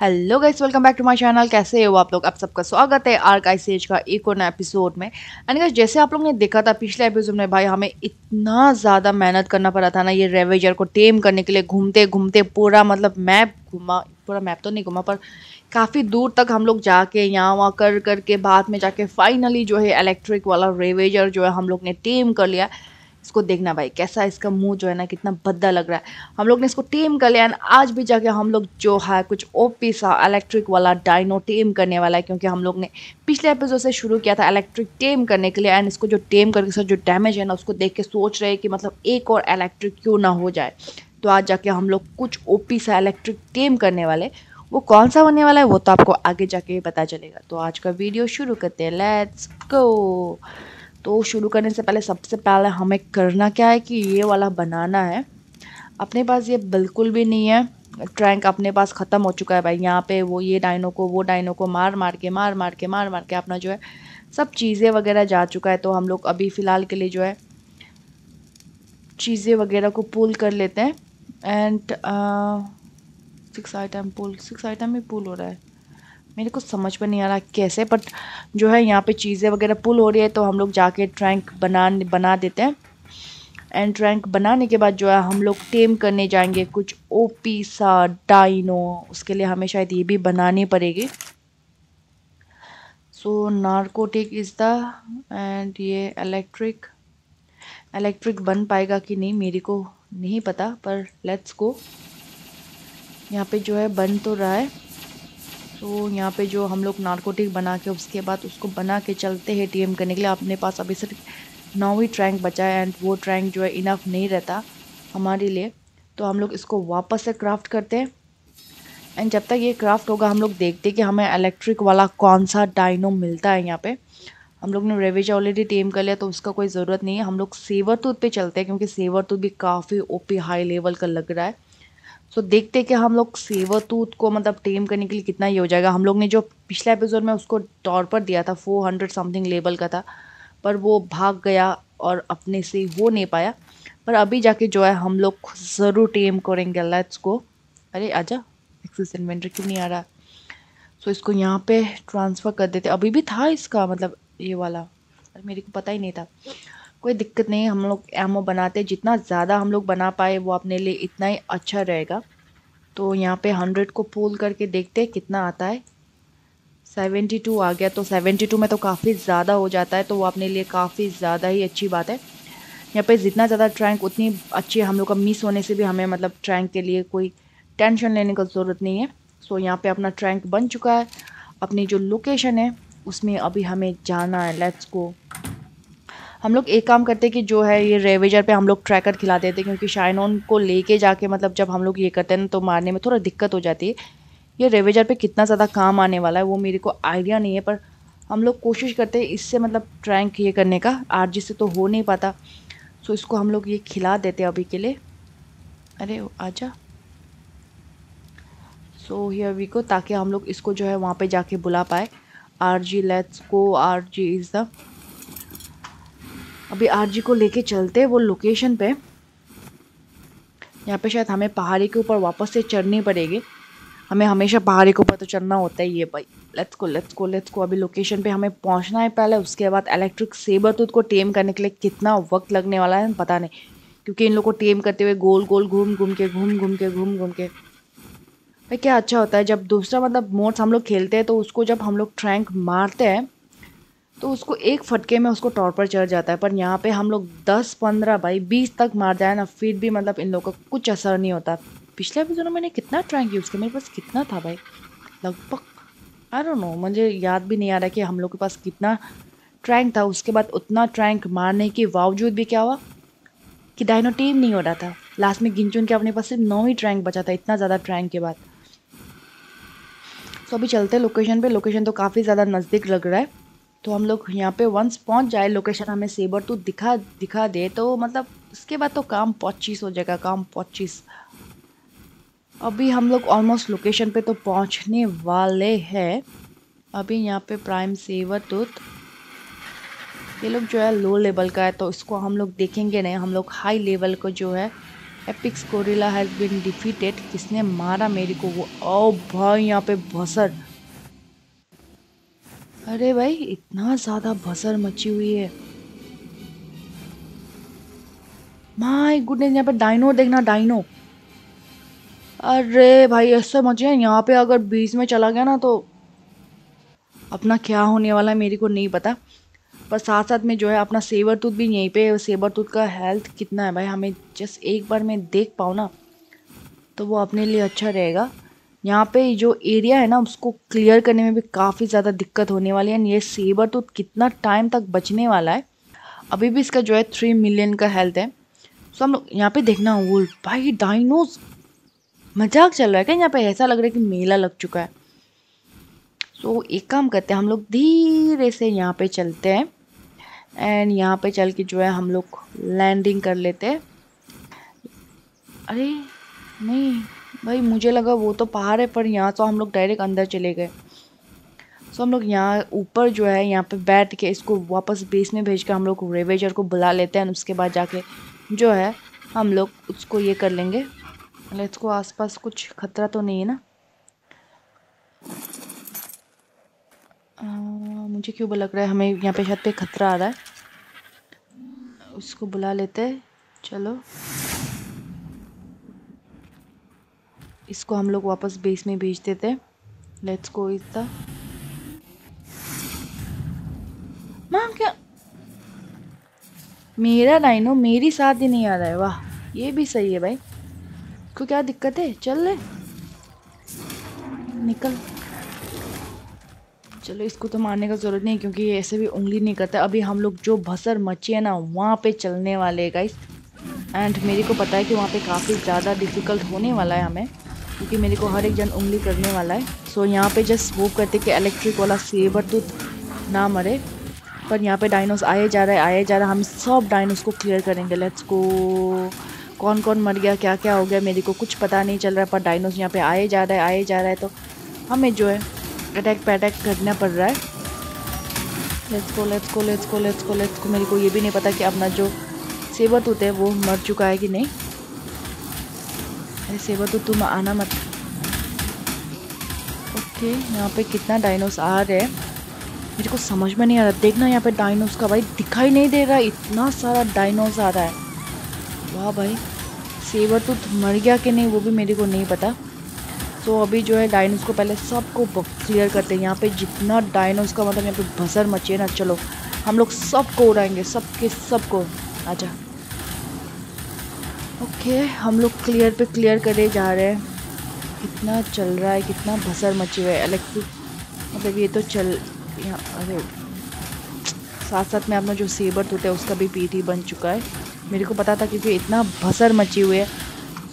Hello guys, welcome back to my channel. कैसे हो आप लोग? आप सबका स्वागत है आर्क आईसीएच का एक और नए एपिसोड में। एंड गाइस, जैसे आप लोग ने देखा था पिछले एपिसोड में, भाई हमें इतना ज़्यादा मेहनत करना पड़ा था ना ये रेवेजर को टेम करने के लिए। घूमते घूमते पूरा मतलब मैप घुमा, पूरा मैप तो नहीं घुमा पर काफ़ी दूर तक हम लोग जाके यहाँ वहाँ कर करके बाद में जाके फाइनली जो है इलेक्ट्रिक वाला रेवेजर जो है हम लोग ने टेम कर लिया। इसको देखना भाई कैसा इसका मुंह जो है ना, कितना भद्दा लग रहा है। हम लोग ने इसको टेम कर लिया एंड आज भी जाके हम लोग जो है कुछ ओपी सा इलेक्ट्रिक वाला डायनो टेम करने वाला है, क्योंकि हम लोग ने पिछले एपिसोड से शुरू किया था इलेक्ट्रिक टेम करने के लिए। एंड इसको जो टेम करके साथ जो डैमेज है ना, उसको देख के सोच रहे हैं कि मतलब एक और इलेक्ट्रिक क्यों ना हो जाए। तो आज जाके हम लोग कुछ ओपी सा इलेक्ट्रिक टेम करने वाले, वो कौन सा होने वाला है वो तो आपको आगे जाके पता चलेगा। तो आज का वीडियो शुरू करते हैं, लेट्स गो। तो शुरू करने से पहले सबसे पहले हमें करना क्या है कि ये वाला बनाना है। अपने पास ये बिल्कुल भी नहीं है, ट्रैंक अपने पास ख़त्म हो चुका है भाई। यहाँ पे वो ये डायनो को मार मार के अपना जो है सब चीज़ें वगैरह जा चुका है। तो हम लोग अभी फ़िलहाल के लिए जो है चीज़ें वगैरह को पुल कर लेते हैं। एंड 6 आइटम पुल, 6 आइटम ही पुल हो रहा है, मेरे को समझ में नहीं आ रहा कैसे, बट जो है यहाँ पे चीज़ें वगैरह पुल हो रही है। तो हम लोग जाके ट्रैंक बना देते हैं। एंड ट्रैंक बनाने के बाद जो है हम लोग टेम करने जाएंगे कुछ ओपी सा डाइनो। उसके लिए हमें शायद ये भी बनानी पड़ेगी। So narcotic is the end ये इलेक्ट्रिक बन पाएगा कि नहीं मेरे को नहीं पता, पर लेट्स गो। यहाँ पे जो है बन तो रहा है। तो यहाँ पे जो हम लोग नार्कोटिक बना के उसके बाद उसको बना के चलते हैं टीएम करने के लिए। अपने पास अभी सिर्फ 9 ही ट्रैंक बचा है एंड वो ट्रैंक जो है इनफ नहीं रहता हमारे लिए। तो हम लोग इसको वापस से क्राफ्ट करते हैं। एंड जब तक ये क्राफ्ट होगा हम लोग देखते हैं कि हमें इलेक्ट्रिक वाला कौन सा डायनो मिलता है। यहाँ पर हम लोग ने रेवेज ऑलरेडी टीम कर लिया तो उसका कोई ज़रूरत नहीं है। हम लोग सेवरटूथ पे चलते हैं, क्योंकि सेवरटूथ भी काफ़ी ओपी हाई लेवल का लग रहा है। तो देखते हैं कि हम लोग सेवरटूथ को मतलब टेम करने के लिए कितना ये हो जाएगा। हम लोग ने जो पिछले एपिसोड में उसको टॉर्पर दिया था 400 समथिंग लेवल का था, पर वो भाग गया और अपने से हो नहीं पाया। पर अभी जाके जो है हम लोग ज़रूर टेम करेंगे। Let's go. अरे आजा, एक्सेस इन्वेंटरी क्यों नहीं आ रहा? सो इसको यहाँ पे ट्रांसफ़र कर देते। अभी भी था इसका मतलब ये वाला, अरे मेरे को पता ही नहीं था। कोई दिक्कत नहीं, हम लोग एमओ बनाते, जितना ज़्यादा हम लोग बना पाए वो अपने लिए इतना ही अच्छा रहेगा। तो यहाँ पे 100 को पुल करके देखते हैं कितना आता है। 72 आ गया, तो 72 में तो काफ़ी ज़्यादा हो जाता है, तो वो अपने लिए काफ़ी ज़्यादा ही अच्छी बात है। यहाँ पे जितना ज़्यादा ट्रैंक उतनी अच्छी है। हम लोग का मिस होने से भी हमें मतलब ट्रैंक के लिए कोई टेंशन लेने की ज़रूरत नहीं है। सो यहाँ पर अपना ट्रैंक बन चुका है। अपनी जो लोकेशन है उसमें अभी हमें जाना है। Let's go. हम लोग एक काम करते कि जो है ये रेवेजर पे हम लोग ट्रैकर खिला देते, क्योंकि शाइनॉन को लेके जाके मतलब जब हम लोग ये करते हैं ना तो मारने में थोड़ा दिक्कत हो जाती है। ये रेवेजर पे कितना ज़्यादा काम आने वाला है वो मेरे को आइडिया नहीं है, पर हम लोग कोशिश करते हैं इससे मतलब ट्रैंक ये करने का। आरजी से तो हो नहीं पाता, सो इसको हम लोग ये खिला देते अभी के लिए। अरे आजा। सो हियर वी गो, ताकि हम लोग इसको जो है वहाँ पर जाके बुला पाए। RG, let's go. RG is the, अभी आरजी को लेके चलते हैं वो लोकेशन पे। यहाँ पे शायद हमें पहाड़ी के ऊपर वापस से चढ़नी पड़ेगी। हमें हमेशा पहाड़ी के ऊपर तो चढ़ना होता ही है भाई। Let's go, let's go, let's go. अभी लोकेशन पे हमें पहुँचना है पहले, उसके बाद इलेक्ट्रिक सेबरटूथ को टेम करने के लिए कितना वक्त लगने वाला है पता नहीं, क्योंकि इन लोग को टेम करते हुए गोल गोल घूम घूम के भाई क्या अच्छा होता है। जब दूसरा मतलब मोड्स हम लोग खेलते हैं तो उसको जब हम लोग ट्रैंक मारते हैं तो उसको एक फटके में उसको टॉर्पर चढ़ जाता है, पर यहाँ पे हम लोग 10, 15, भाई 20 तक मार जाए ना फिर भी मतलब इन लोगों का कुछ असर नहीं होता। पिछले एपिसोड में मैंने कितना ट्रैंक यूज़ किया, मेरे पास कितना था भाई? लगभग आई डोंट नो, मुझे याद भी नहीं आ रहा कि हम लोग के पास कितना ट्रैंक था। उसके बाद उतना ट्रैंक मारने के बावजूद भी क्या हुआ कि डायनो टीम नहीं हो रहा था। लास्ट में गिनचुन के अपने पास सिर्फ 9 ही ट्रैंक बचा था इतना ज़्यादा ट्रैंक के बाद। सो अभी चलते हैं लोकेशन पर। लोकेशन तो काफ़ी ज़्यादा नज़दीक लग रहा है, तो हम लोग यहाँ पे वंस पहुँच जाए लोकेशन हमें सेबरटूथ दिखा दे तो मतलब इसके बाद तो काम 25 हो जाएगा, काम 25। अभी हम लोग ऑलमोस्ट लोकेशन पे तो पहुँचने वाले हैं। अभी यहाँ पे प्राइम सेबरटूथ, ये लोग जो है लो लेवल का है तो इसको हम लोग देखेंगे नहीं। हम लोग हाई लेवल को जो है epics gorilla has been defeated. किसने मारा मेरे को? वो ओ भाई यहाँ पे भसर, अरे भाई इतना ज्यादा भसर मची हुई है। माय गुडनेस, यहाँ पे डायनो देखना, डायनो। अरे भाई ऐसे मचे हैं यहाँ पे, अगर बीच में चला गया ना तो अपना क्या होने वाला है मेरे को नहीं पता। पर साथ साथ में जो है अपना सेबरटूथ भी यहीं पे, सेबरटूथ का हेल्थ कितना है भाई, हमें जस्ट एक बार में देख पाओ ना तो वो अपने लिए अच्छा रहेगा। यहाँ पे जो एरिया है ना उसको क्लियर करने में भी काफ़ी ज़्यादा दिक्कत होने वाली है। ये सेबरटूथ कितना टाइम तक बचने वाला है, अभी भी इसका जो है 3 मिलियन का हेल्थ है। सो हम लोग यहाँ पर देखना वो भाई डायनोज, मजाक चल रहा है क्या यहाँ पर? ऐसा लग रहा है कि मेला लग चुका है। सो एक काम करते हैं हम लोग धीरे से यहाँ पर चलते हैं एंड यहाँ पे चल के जो है हम लोग लैंडिंग कर लेते हैं। अरे नहीं भाई, मुझे लगा वो तो पहाड़ है, पर यहाँ से हम लोग डायरेक्ट अंदर चले गए। सो हम लोग यहाँ ऊपर जो है यहाँ पे बैठ के इसको वापस बेस में भेज कर हम लोग रेवेजर को बुला लेते हैं। उसके बाद जाके जो है हम लोग उसको ये कर लेंगे। इसको आसपास कुछ खतरा तो नहीं है ना? मुझे क्यों लग रहा है हमें यहाँ पे छत पे खतरा आ रहा है। उसको बुला लेते हैं, चलो इसको हम लोग वापस बेस में भेज देते हैं। लेट्स गो इतना मैम, क्या मेरा डायनो मेरी साथ ही नहीं आ रहा है? वाह ये भी सही है भाई, को क्या दिक्कत है? चल ले निकल। चलो इसको तो मारने का ज़रूरत नहीं क्योंकि ये ऐसे भी उंगली नहीं करता। अभी हम लोग जो भसर मची है ना वहाँ पे चलने वाले हैं गाइस। एंड मेरे को पता है कि वहाँ पे काफ़ी ज़्यादा डिफ़िकल्ट होने वाला है हमें, क्योंकि मेरे को हर एक जन उंगली करने वाला है। सो यहाँ पे जस्ट होप करते कि इलेक्ट्रिक वाला सेबरटूथ ना मरे। पर यहाँ पर डायनोस आए जा रहा है, आए जा रहा है। हम सब डायनोस को क्लियर करेंगे। Let's go. कौन कौन मर गया, क्या क्या हो गया, मेरे को कुछ पता नहीं चल रहा है। पर डायनोस यहाँ पर आए जा रहा है, आए जा रहा है, तो हमें जो है अटैक पे अटैक करना पड़ रहा है। Let's go let's go let's go let's go let's go. मेरे को ये भी नहीं पता कि अपना जो सेबरटूथ है वो मर चुका है कि नहीं। अरे सेबरटूथ तुम आना मत। ओके यहाँ पे कितना डायनोस आ रहे हैं मेरे को समझ में नहीं आ रहा। देखना यहाँ पे डायनोस का भाई दिखाई नहीं दे रहा, इतना सारा डायनोस आ रहा है। वाह भाई सेबरटूथ मर गया कि नहीं वो भी मेरे को नहीं पता। तो अभी जो है डायनोस को पहले सबको क्लियर करते हैं। यहाँ पे जितना डायनोस का मतलब यहाँ पे भसर मची है ना, चलो हम लोग सबको उड़ाएंगे, सबके सबको। अच्छा ओके, हम लोग क्लियर पे क्लियर करे जा रहे हैं। कितना चल रहा है, कितना भसर मची हुई है। इलेक्ट्रिक मतलब ये तो चल यहाँ, अरे साथ साथ में अपना जो सेबरटूथ है उसका भी पीठी बन चुका है। मेरे को पता था क्योंकि इतना भसर मची हुई है।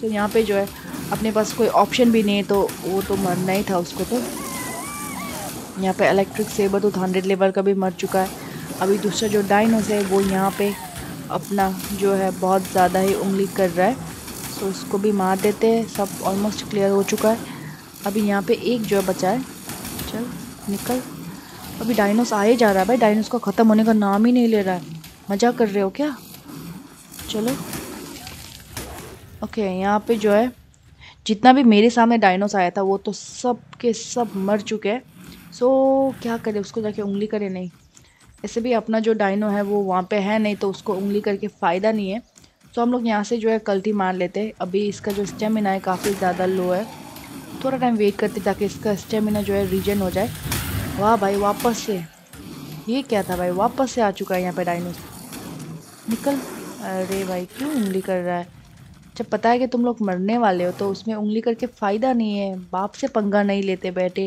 तो यहाँ पे जो है अपने पास कोई ऑप्शन भी नहीं है, तो वो तो मरना ही था उसको। तो यहाँ पे इलेक्ट्रिक सेबरटूथ 100 लेवल का भी मर चुका है। अभी दूसरा जो डायनोस है वो यहाँ पे अपना जो है बहुत ज़्यादा ही उंगली कर रहा है, सो उसको भी मार देते हैं। सब ऑलमोस्ट क्लियर हो चुका है। अभी यहाँ पे एक जो है बचा है, चल निकल। अभी डायनोस आए जा रहा है भाई, डायनोस का ख़त्म होने का नाम ही नहीं ले रहा है। मजाक कर रहे हो क्या? चलो ओके, यहाँ पे जो है जितना भी मेरे सामने डायनोस आया था वो तो सब के सब मर चुके हैं। सो क्या करें, उसको जाके उंगली करें? नहीं, ऐसे भी अपना जो डायनो है वो वहाँ पे है नहीं, तो उसको उंगली करके फ़ायदा नहीं है। सो हम लोग यहाँ से जो है कल्टी मार लेते हैं। अभी इसका जो स्टेमिना है काफ़ी ज़्यादा लो है, थोड़ा टाइम वेट करते ताकि इसका स्टेमिना जो है रीजन हो जाए। वाह भाई वापस से, ये क्या था भाई, वापस से आ चुका है यहाँ पर डायनोस। निकल। अरे भाई क्यों उंगली कर रहा है जब पता है कि तुम लोग मरने वाले हो? तो उसमें उंगली करके फ़ायदा नहीं है, बाप से पंगा नहीं लेते बैठे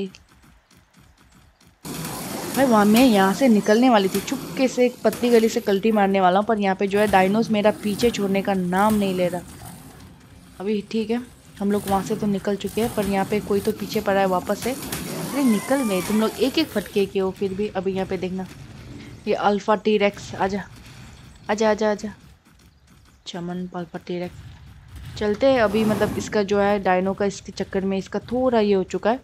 भाई। वहाँ मैं यहाँ से निकलने वाली थी, चुपके से पतली गली से कल्टी मारने वाला हूँ, पर यहाँ पे जो है डायनोस मेरा पीछे छोड़ने का नाम नहीं ले रहा। अभी ठीक है, हम लोग वहाँ से तो निकल चुके हैं, पर यहाँ पे कोई तो पीछे पड़ा है वापस से। अरे निकल नहीं, तुम लोग एक एक फटके के हो फिर भी। अभी यहाँ पर देखना ये अल्फ़ा टीरेक्स, आजा आजा आजा आजा, चमन अल्फ़ा टीरेक्स। चलते हैं अभी, मतलब इसका जो है डायनो का इसके चक्कर में इसका थोड़ा ये हो चुका है,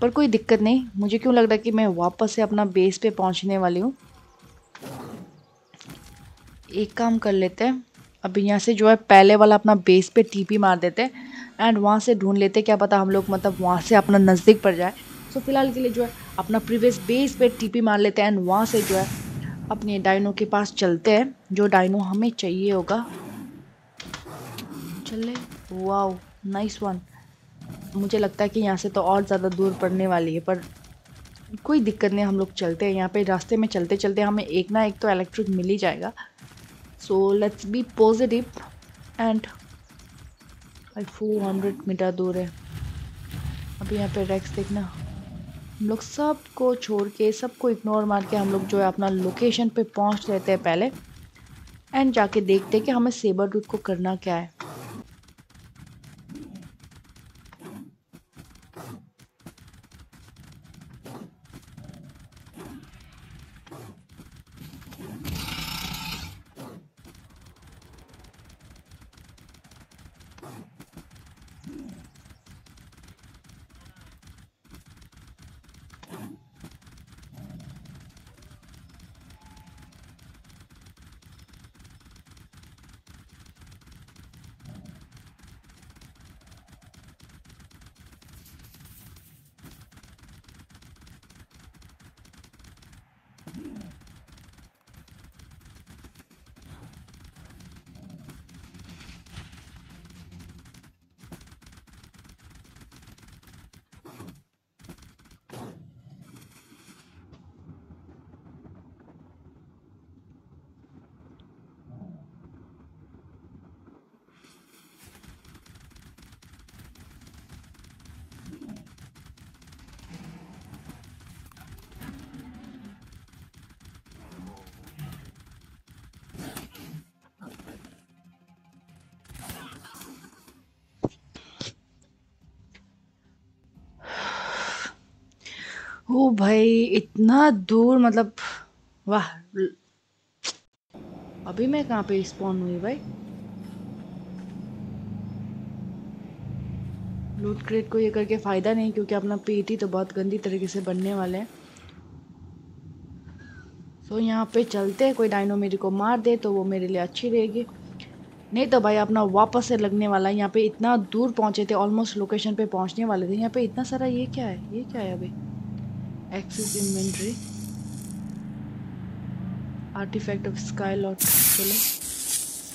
पर कोई दिक्कत नहीं। मुझे क्यों लग रहा है कि मैं वापस से अपना बेस पे पहुंचने वाली हूँ। एक काम कर लेते हैं, अभी यहाँ से जो है पहले वाला अपना बेस पे टीपी मार देते एंड वहाँ से ढूंढ लेते, क्या पता हम लोग मतलब वहाँ से अपना नज़दीक पड़ जाए। तो फिलहाल के लिए जो है अपना प्रीवियस बेस पे टीपी मार लेते हैं एंड वहाँ से जो है अपने डायनो के पास चलते हैं, जो डायनो हमें चाहिए होगा। चले, वाओ नाइस वन। मुझे लगता है कि यहाँ से तो और ज़्यादा दूर पड़ने वाली है, पर कोई दिक्कत नहीं, हम लोग चलते हैं। यहाँ पे रास्ते में चलते चलते हमें एक ना एक तो इलेक्ट्रिक मिल ही जाएगा। So let's be positive and 400 metre दूर है। अभी यहाँ पे रेक्स देखना, हम लोग सब को छोड़ के, सबको इग्नोर मार के हम लोग जो है अपना लोकेशन पे पहुँच लेते हैं पहले एंड जाके देखते हैं कि हमें सेबरटूथ को करना क्या है। ओ भाई इतना दूर, मतलब वाह। अभी मैं कहाँ पे स्पॉन हुई भाई? लूट क्रेट को ये करके फ़ायदा नहीं, क्योंकि अपना पेटी तो बहुत गंदी तरीके से बनने वाले हैं। तो यहाँ पे चलते हैं, कोई डायनो मेरे को मार दे तो वो मेरे लिए अच्छी रहेगी, नहीं तो भाई अपना वापस से लगने वाला है। यहाँ पे इतना दूर पहुँचे थे, ऑलमोस्ट लोकेशन पे पहुँचने वाले थे, यहाँ पे इतना सारा ये क्या है, ये क्या है? अभी access inventory, artefact of sky lot, चलो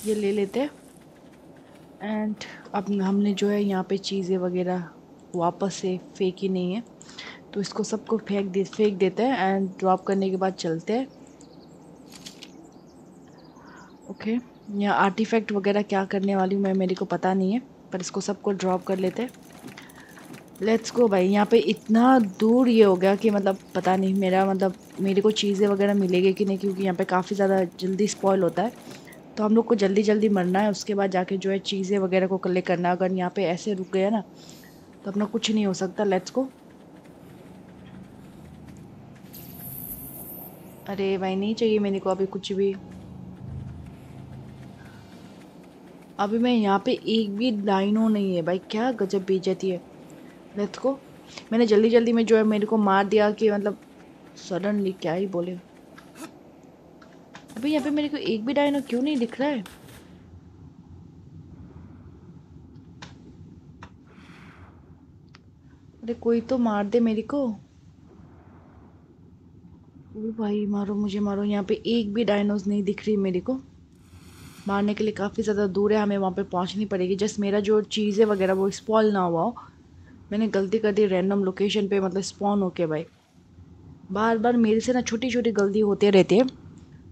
ये ले लेते हैं। एंड अब हमने जो है यहाँ पे चीज़ें वगैरह वापस से फेंकी नहीं है, तो इसको सबको फेंक देते हैं एंड ड्रॉप करने के बाद चलते हैं। ओके, यहाँ आर्टिफैक्ट वगैरह क्या करने वाली हूँ मैं, मेरे को पता नहीं है, पर इसको सबको ड्रॉप कर लेते हैं। लेट्स गो भाई। यहाँ पे इतना दूर ये हो गया कि मतलब पता नहीं मेरा, मतलब मेरे को चीज़ें वगैरह मिलेगी कि नहीं, क्योंकि यहाँ पे काफ़ी ज़्यादा जल्दी स्पॉइल होता है, तो हम लोग को जल्दी जल्दी मरना है, उसके बाद जाके जो है चीज़ें वगैरह को कलेक्ट करना है। अगर यहाँ पे ऐसे रुक गया ना तो अपना कुछ नहीं हो सकता। Let's go. अरे भाई नहीं चाहिए मेरे को अभी कुछ भी। अभी मैं यहाँ पे एक भी डायनो नहीं है भाई, क्या गजब बेइज्जती है। Let's go. मैंने जल्दी जल्दी में जो है मेरे को मार दिया कि मतलब सडनली क्या ही बोले। अभी यहाँ पे मेरे को एक भी डायनो क्यों नहीं दिख रहा है? अरे कोई तो मार दे मेरे को। ओ भाई मारो मुझे मारो। यहाँ पे एक भी डायनोज नहीं दिख रही मेरे को मारने के लिए। काफ़ी ज़्यादा दूर है, हमें वहाँ पे पहुँचनी पड़ेगी। जस्ट मेरा जो चीज़ें वगैरह वो स्पॉल ना हुआ हो। मैंने गलती कर दी रैंडम लोकेशन पे, मतलब स्पॉन होके भाई। बार बार मेरे से ना छोटी छोटी गलती होते रहती है,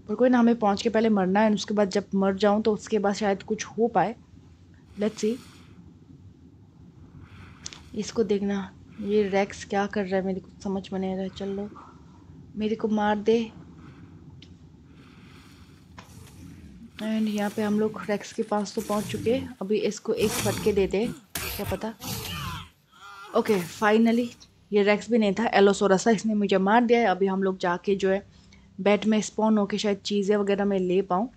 पर कोई ना, हमें पहुंच के पहले मरना है। उसके बाद जब मर जाऊं तो उसके बाद शायद कुछ हो पाए। Let's see. इसको देखना, ये रेक्स क्या कर रहा है, मेरे को समझ में नहीं आ रहा है। चलो मेरे को मार दे। एंड यहाँ पे हम लोग रेक्स के पास तो पहुँच चुके। अभी इसको एक फटके देते, क्या पता। ओके फाइनली ये रेक्स भी नहीं था, एलोसोरस था, इसने मुझे मार दिया है। अभी हम लोग जाके जो है बेड में स्पॉन होके शायद चीज़ें वगैरह मैं ले पाऊँ।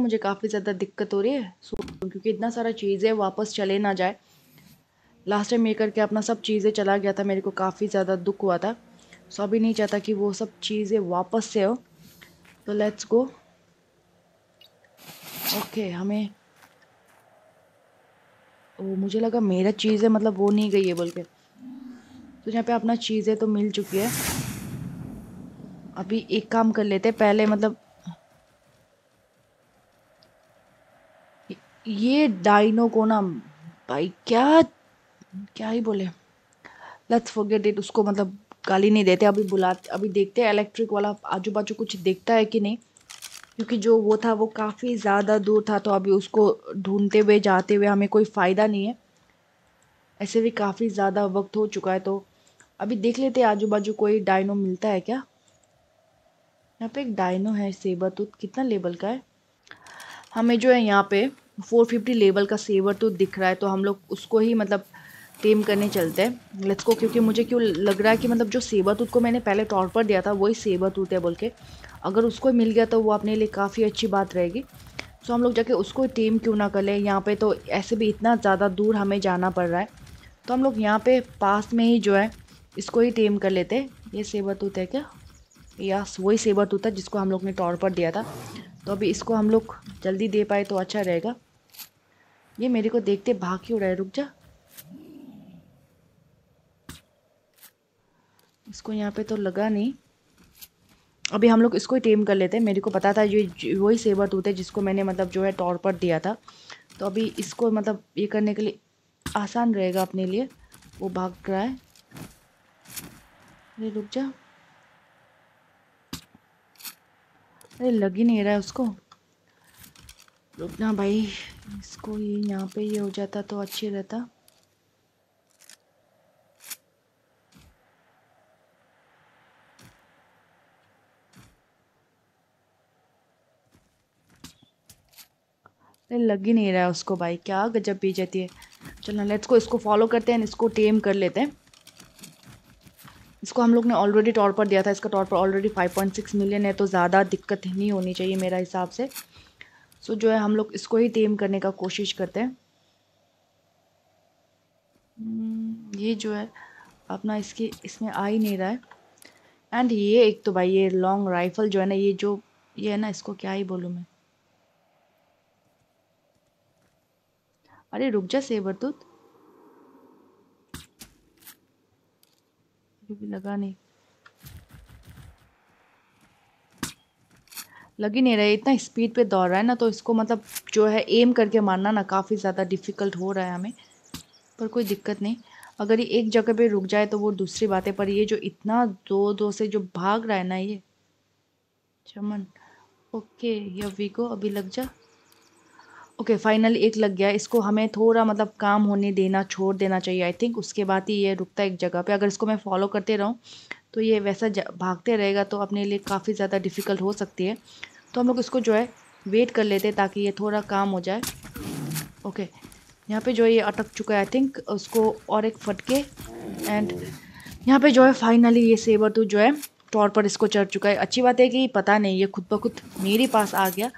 मुझे काफ़ी ज़्यादा दिक्कत हो रही है क्योंकि इतना सारा चीज़ें वापस चले ना जाए। लास्ट टाइम ये करके अपना सब चीज़ें चला गया था, मेरे को काफ़ी ज़्यादा दुख हुआ था। सो अभी नहीं चाहता कि वो सब चीज़ें वापस से हो। तो लेट्स गो। ओके हमें मुझे लगा मेरा चीज़ है, मतलब वो नहीं गई है बोल के। तो यहाँ पे अपना चीज़ है तो मिल चुकी है। अभी एक काम कर लेते हैं पहले, मतलब ये डाइनो को ना भाई क्या क्या ही बोले, लेट्स फॉरगेट इट। उसको मतलब गाली नहीं देते, अभी बुलाते, अभी देखते हैं इलेक्ट्रिक वाला आजू बाजू कुछ देखता है कि नहीं, क्योंकि जो वो था वो काफ़ी ज़्यादा दूर था। तो अभी उसको ढूंढते हुए जाते हुए हमें कोई फ़ायदा नहीं है, ऐसे भी काफ़ी ज़्यादा वक्त हो चुका है। तो अभी देख लेते हैं आजू बाजू कोई डाइनो मिलता है क्या। यहाँ पे एक डाइनो है सेबरटूथ, कितना लेवल का है हमें जो है यहाँ पे 450 लेवल का सेबरटूथ दिख रहा है। तो हम लोग उसको ही मतलब टेम करने चलते हैं, लेट्स गो। क्योंकि मुझे क्यों लग रहा है कि मतलब जो सेबरटूथ को मैंने पहले तौर पर दिया था वही सेबरटूथ है बोल के, अगर उसको मिल गया तो वो अपने लिए काफ़ी अच्छी बात रहेगी। सो हम लोग जाके उसको टेम क्यों ना कर लें। यहाँ पे तो ऐसे भी इतना ज़्यादा दूर हमें जाना पड़ रहा है, तो हम लोग यहाँ पे पास में ही जो है इसको ही टेम कर लेते हैं। ये सेबरटूथ है क्या? यस, वही सेबरटूथ था जिसको हम लोग ने तौर पर दिया था। तो अभी इसको हम लोग जल्दी दे पाए तो अच्छा रहेगा। ये मेरे को देखते भाग क्यों रहा है, रुक जा। इसको यहाँ पे तो लगा नहीं, अभी हम लोग इसको ही टेम कर लेते हैं। मेरे को पता था ये वही सेबरटूथ है जिसको मैंने मतलब जो है तौर पर दिया था। तो अभी इसको मतलब ये करने के लिए आसान रहेगा अपने लिए। वो भाग रहा है, अरे रुक जा, अरे लग ही नहीं रहा है उसको, रुकना भाई। इसको ये यहाँ पे ये हो जाता तो अच्छे रहता। लग ही नहीं रहा है उसको भाई, क्या गजब बीज जाती है। चलो लेट्स को इसको फॉलो करते हैं, इसको टेम कर लेते हैं। इसको हम लोग ने ऑलरेडी टॉर पर दिया था, इसका टॉर पर ऑलरेडी 5.6 मिलियन है, तो ज़्यादा दिक्कत नहीं होनी चाहिए मेरा हिसाब से। सो जो है हम लोग इसको ही टेम करने का कोशिश करते हैं। ये जो है अपना इसकी इसमें आ ही नहीं रहा है। एंड ये एक तो भाई ये लॉन्ग राइफल जो है ना, ये जो ये है ना, इसको क्या ही बोलूँ मैं। अरे रुक जा सेबरटूथ, भी लगा नहीं, लग ही नहीं रहा है। इतना स्पीड पे दौड़ रहा है ना, तो इसको मतलब जो है एम करके मारना ना काफ़ी ज़्यादा डिफ़िकल्ट हो रहा है हमें। पर कोई दिक्कत नहीं, अगर ये एक जगह पे रुक जाए तो वो दूसरी बात है, पर ये जो इतना दो दो से जो भाग रहा है ना ये चमन। ओके या वीगो, अभी लग जा। ओके फाइनली एक लग गया। इसको हमें थोड़ा मतलब काम होने देना, छोड़ देना चाहिए आई थिंक, उसके बाद ही ये रुकता है एक जगह पे। अगर इसको मैं फॉलो करते रहूँ तो ये वैसा भागते रहेगा, तो अपने लिए काफ़ी ज़्यादा डिफ़िकल्ट हो सकती है। तो हम लोग इसको जो है वेट कर लेते हैं ताकि ये थोड़ा काम हो जाए। ओके यहाँ पे जो है ये अटक चुका है आई थिंक, उसको और एक फटके। एंड यहाँ पर जो है फाइनली ये सेबरटूथ जो है तौर पर इसको चढ़ चुका है। अच्छी बात है कि पता नहीं ये खुद ब खुद मेरे पास आ गया।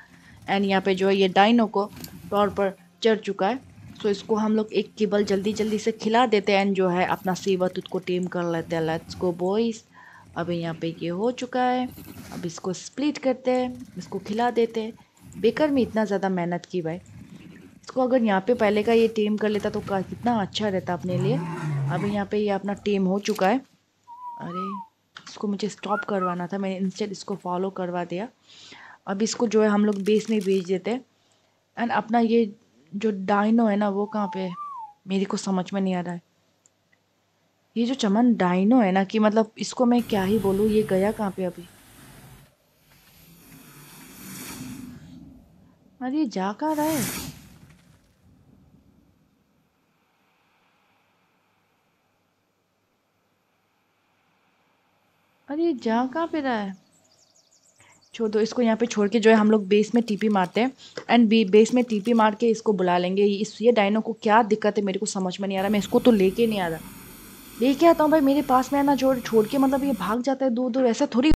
एंड यहाँ पे जो है ये डाइनो को तौर पर चढ़ चुका है। सो इसको हम लोग एक केबल जल्दी जल्दी से खिला देते हैं एंड जो है अपना सेबरटूथ को टेम कर लेते हैं। Let's go boys. अभी यहाँ पे ये हो चुका है, अब इसको स्प्लिट करते हैं, इसको खिला देते हैं। बेकार में इतना ज़्यादा मेहनत की भाई। इसको अगर यहाँ पे पहले का ये टेम कर लेता तो कितना अच्छा रहता अपने लिए। अभी यहाँ पर ये अपना टेम हो चुका है। अरे इसको मुझे स्टॉप करवाना था, मैंने इंस्टेंट इसको फॉलो करवा दिया। अब इसको जो है हम लोग बेस में भेज देते हैं। एंड अपना ये जो डाइनो है ना वो कहाँ पे है, मेरे को समझ में नहीं आ रहा है। ये जो चमन डाइनो है ना, कि मतलब इसको मैं क्या ही बोलूँ, ये गया कहाँ पे अभी? अरे जा कहाँ रहा है? अरे जा कहाँ पे रहा है? छोड़ दो इसको, यहाँ पे छोड़ के जो है हम लोग बेस में टीपी मारते हैं। एंड बेस में टीपी मार के इसको बुला लेंगे। इस ये डाइनो को क्या दिक्कत है मेरे को समझ में नहीं आ रहा। मैं इसको तो लेके नहीं आ रहा, लेके आता हूँ भाई मेरे पास में आना छोड़ के, मतलब ये भाग जाता है दूर दूर, ऐसा थोड़ी।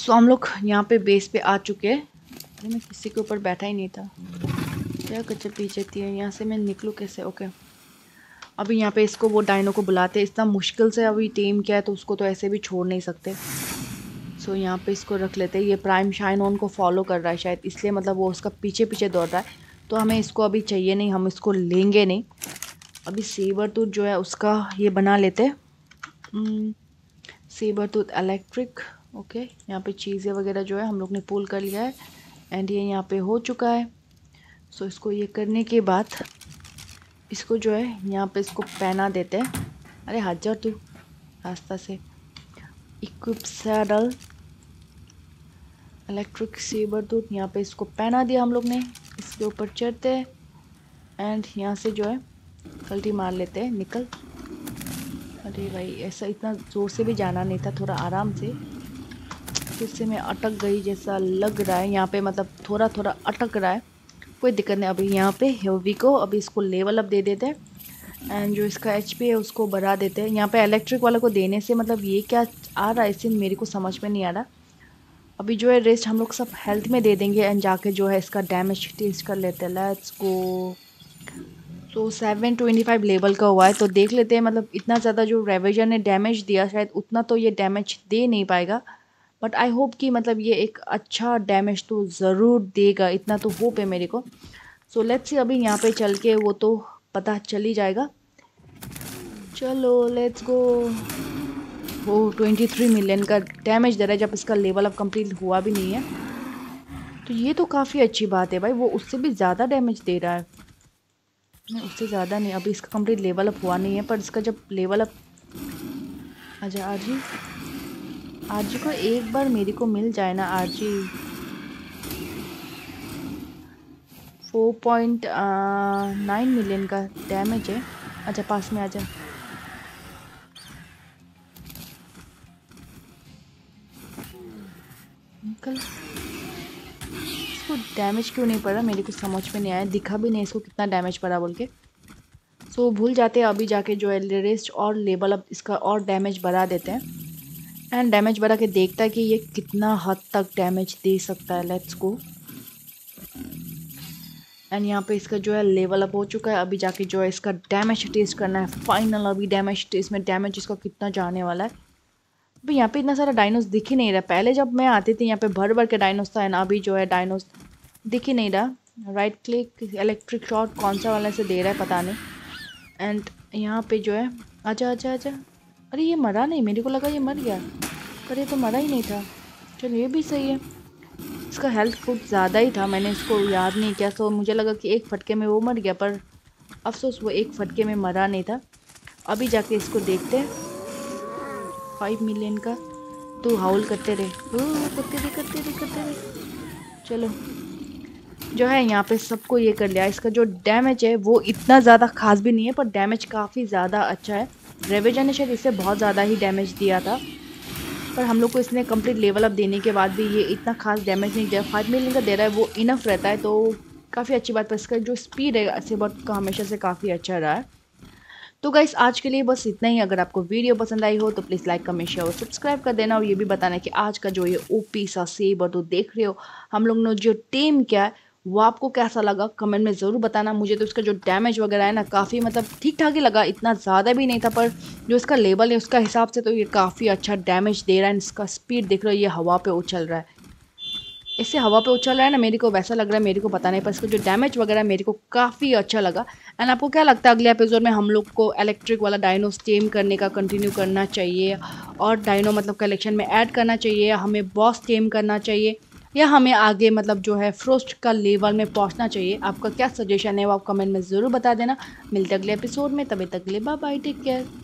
सो हम लोग यहाँ पे बेस पे आ चुके हैं। अरे मैं किसी के ऊपर बैठा ही नहीं था, क्या गजब बीच जाती है। यहाँ से मैं निकलूँ कैसे? ओके अभी यहाँ पे इसको वो डायनो को बुलाते हैं, इतना मुश्किल से अभी टेम किया है तो उसको तो ऐसे भी छोड़ नहीं सकते। सो यहाँ पे इसको रख लेते हैं। ये प्राइम शाइन ऑन को फॉलो कर रहा है शायद, इसलिए मतलब वो उसका पीछे पीछे दौड़ रहा है। तो हमें इसको अभी चाहिए नहीं, हम इसको लेंगे नहीं। अभी सेबरटूथ जो है उसका ये बना लेते हैं, सेबरटूथ इलेक्ट्रिक। ओके, यहाँ पे चीज़ें वगैरह जो है हम लोग ने पुल कर लिया है एंड ये यहाँ पे हो चुका है। सो इसको ये करने के बाद इसको जो है यहाँ पे इसको पहना देते हैं। अरे हट जा तू रास्ता से। इक्विप सैडल इलेक्ट्रिक सेबरटूथ, यहाँ पे इसको पहना दिया हम लोग ने। इसके ऊपर चढ़ते हैं एंड यहाँ से जो है कल्टी मार लेते हैं। निकल, अरे भाई ऐसा इतना ज़ोर से भी जाना नहीं था, थोड़ा आराम से। फिर से मैं अटक गई जैसा लग रहा है यहाँ पे, मतलब थोड़ा थोड़ा अटक रहा है, कोई दिक्कत नहीं। अभी यहाँ पे हेवी को अभी इसको लेवल अप दे देते हैं एंड जो इसका एचपी है उसको बढ़ा देते हैं। यहाँ पे इलेक्ट्रिक वाले को देने से मतलब ये क्या आ रहा है इससे मेरे को समझ में नहीं आ रहा। अभी जो है रेस्ट हम लोग सब हेल्थ में दे देंगे एंड जाके जो है इसका डैमेज टेस्ट कर लेते हैं। Let's go. तो 725 लेवल का हुआ है तो देख लेते हैं, मतलब इतना ज़्यादा जो रेवेजर ने डैमेज दिया शायद उतना तो ये डैमेज दे नहीं पाएगा, बट आई होप कि मतलब ये एक अच्छा डैमेज तो ज़रूर देगा, इतना तो होप है मेरे को। सो लेट्स सी, अभी यहाँ पे चल के वो तो पता चल ही जाएगा। चलो लेट्स गो। वो 23 मिलियन का डैमेज दे रहा है जब इसका लेवल अब कंप्लीट हुआ भी नहीं है, तो ये तो काफ़ी अच्छी बात है भाई। वो उससे भी ज़्यादा डैमेज दे रहा है, उससे ज़्यादा नहीं। अभी इसका कंप्लीट लेवल अप हुआ नहीं है, पर इसका जब लेवल अप अच्छा आरजी को एक बार मेरे को मिल जाए ना। आरजी 4.9 मिलियन का डैमेज है। अच्छा पास में आ जा। निकल, इसको डैमेज क्यों नहीं पड़ा मेरे को समझ में नहीं आया, दिखा भी नहीं इसको कितना डैमेज पड़ा बोल के। सो भूल जाते हैं, अभी जाके जो है रेस्ट और लेवल अब इसका और डैमेज बढ़ा देते हैं एंड डैमेज बढ़ा के देखता है कि ये कितना हद तक डैमेज दे सकता है। Let's go. एंड यहाँ पे इसका जो है लेवल अप हो चुका है, अभी जाके जो है इसका डैमेज टेस्ट करना है फाइनल। अभी डैमेज टेस्ट में डैमेज इसका कितना जाने वाला है। अभी यहाँ पे इतना सारा डायनोस दिख ही नहीं रहा। पहले जब मैं आती थी यहाँ पे भर भर के डायनोस था ना, अभी जो है डायनोस दिख ही नहीं रहा। राइट क्लिक इलेक्ट्रिक शॉट कौन सा वाला से दे रहा है पता नहीं। एंड यहाँ पे जो है अच्छा अच्छा अच्छा, अरे ये मरा नहीं, मेरे को लगा ये मर गया, पर ये तो मरा ही नहीं था। चलो ये भी सही है। इसका हेल्थ कुछ ज़्यादा ही था, मैंने इसको याद नहीं किया, तो मुझे लगा कि एक फटके में वो मर गया, पर अफसोस वो एक फटके में मरा नहीं था। अभी जाके इसको देखते हैं 5 मिलियन का। तो हाउल करते रहे, करते रहे। चलो जो है यहाँ पे सबको ये कर लिया। इसका जो डैमेज है वो इतना ज़्यादा खास भी नहीं है, पर डैमेज काफ़ी ज़्यादा अच्छा है। रेवेजर ने शायद इससे बहुत ज़्यादा ही डैमेज दिया था, पर हम लोग को इसने कंप्लीट लेवल अप देने के बाद भी ये इतना खास डैमेज नहीं दिया। 5 मिलियन का दे रहा है वो इनफ रहता है, तो काफ़ी अच्छी बात। पर इसका जो स्पीड है सेबरटूथ का हमेशा से काफ़ी अच्छा रहा है। तो गाइस आज के लिए बस इतना ही। अगर आपको वीडियो पसंद आई हो तो प्लीज़ लाइक कमेंट शेयर और सब्सक्राइब कर देना। और ये भी बताना कि आज का जो ये ओपी सा सेबरटूथ देख रहे हो हम लोग ने जो टीम क्या है वो आपको कैसा लगा कमेंट में ज़रूर बताना। मुझे तो इसका जो डैमेज वगैरह है ना काफ़ी मतलब ठीक ठाक ही लगा, इतना ज़्यादा भी नहीं था, पर जो इसका लेवल है उसका हिसाब से तो ये काफ़ी अच्छा डैमेज दे रहा है। इसका स्पीड देख रहे हो, ये हवा पर उछल रहा है, इससे हवा पे उछल रहा है ना, मेरे को वैसा लग रहा है, मेरे को पता नहीं। पर इसका जो डैमेज वगैरह मेरे को काफ़ी अच्छा लगा। एंड आपको क्या लगता है अगले एपिसोड में हम लोग को इलेक्ट्रिक वाला डायनो टेम करने का कंटिन्यू करना चाहिए और डायनो मतलब कलेक्शन में ऐड करना चाहिए, हमें बॉस टेम करना चाहिए, या हमें आगे मतलब जो है फ्रोस्ट का लेवल में पहुँचना चाहिए? आपका क्या सजेशन है वो आप कमेंट में ज़रूर बता देना। मिलते अगले एपिसोड में, तभी तक के लिए बाय बाय, टेक केयर।